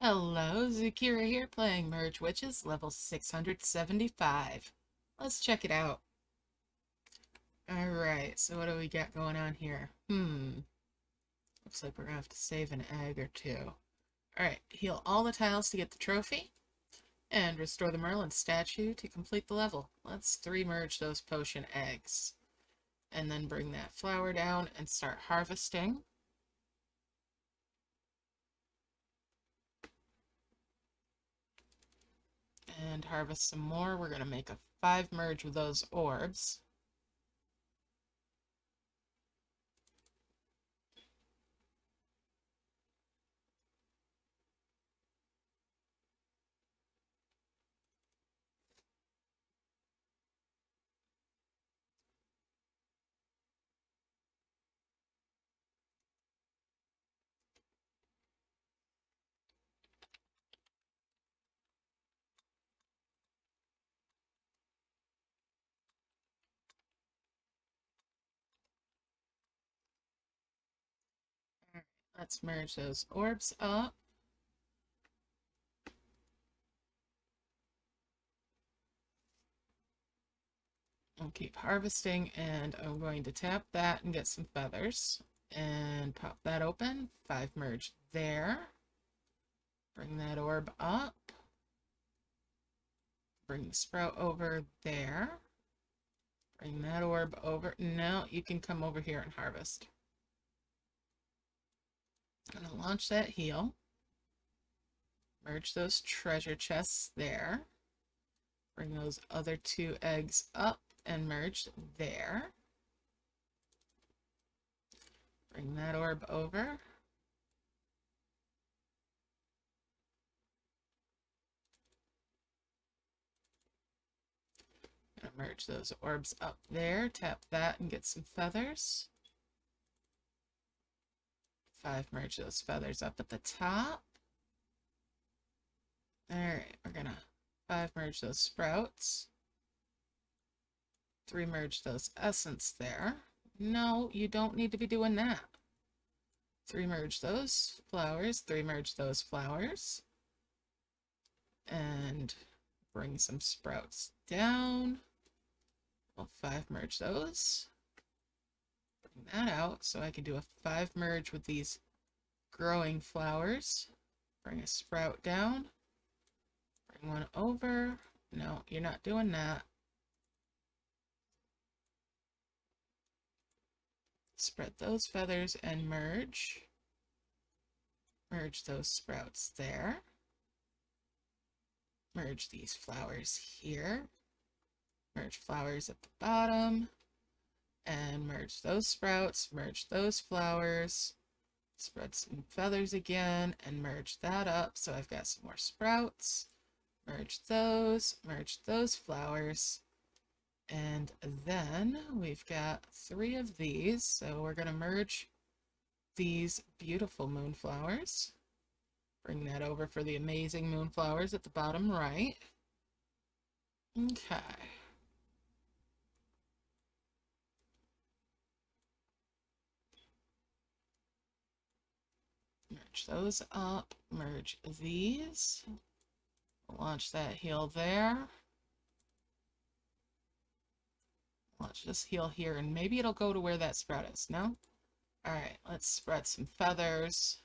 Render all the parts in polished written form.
Hello, Zukira here playing Merge Witches, level 675. Let's check it out. Alright, so what do we got going on here? Looks like we're going to have to save an egg or two. Alright, heal all the tiles to get the trophy, and restore the Merlin statue to complete the level. Let's three-merge those potion eggs. And then bring that flower down and start harvesting. And harvest some more. We're going to make a 5 merge with those orbs. Let's merge those orbs up. I'll keep harvesting, and I'm going to tap that and get some feathers. And pop that open. 5 merge there. Bring that orb up. Bring the sprout over there. Bring that orb over. Now you can come over here and harvest. I'm going to launch that heal, merge those treasure chests there, bring those other 2 eggs up and merge there, bring that orb over, going to merge those orbs up there, tap that and get some feathers. 5 merge those feathers up at the top. Alright, we're going to 5 merge those sprouts. 3 merge those essence there. No, you don't need to be doing that. 3 merge those flowers. 3 merge those flowers. And bring some sprouts down. We'll 5 merge those. That out so I can do a 5 merge with these growing flowers. Bring a sprout down, bring one over. No, you're not doing that. Spread those feathers and merge. Merge those sprouts there. Merge these flowers here. Merge flowers at the bottom. And merge those sprouts, merge those flowers, spread some feathers again, and merge that up so I've got some more sprouts. Merge those flowers, and then we've got 3 of these, so we're going to merge these beautiful moonflowers. Bring that over for the amazing moonflowers at the bottom right. Okay. Merge those up, merge these, launch that heel there, launch this heel here, and maybe it'll go to where that sprout is, no? Alright, let's spread some feathers,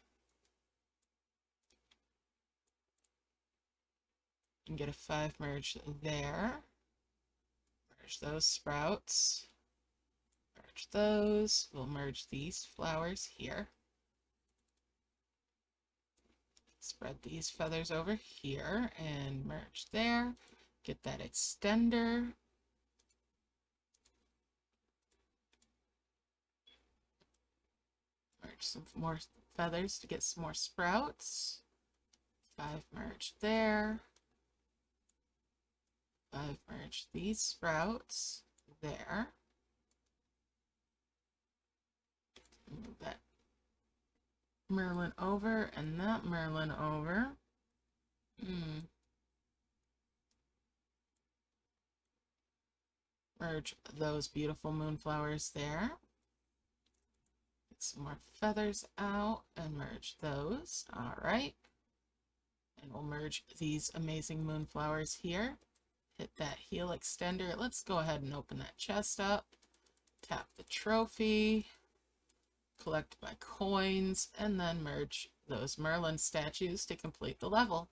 and get a 5 merge there, merge those sprouts, merge those, we'll merge these flowers here. Spread these feathers over here and merge there. Get that extender. Merge some more feathers to get some more sprouts. 5 merge there. 5 merge these sprouts there. Move that Merlin over and that Merlin over. Merge those beautiful moonflowers there. Get some more feathers out and merge those. All right. And we'll merge these amazing moonflowers here. Hit that heel extender. Let's go ahead and open that chest up. Tap the trophy. Collect my coins. And then merge those Merlin statues to complete the level.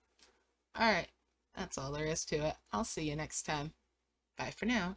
Alright, that's all there is to it. I'll see you next time. Bye for now.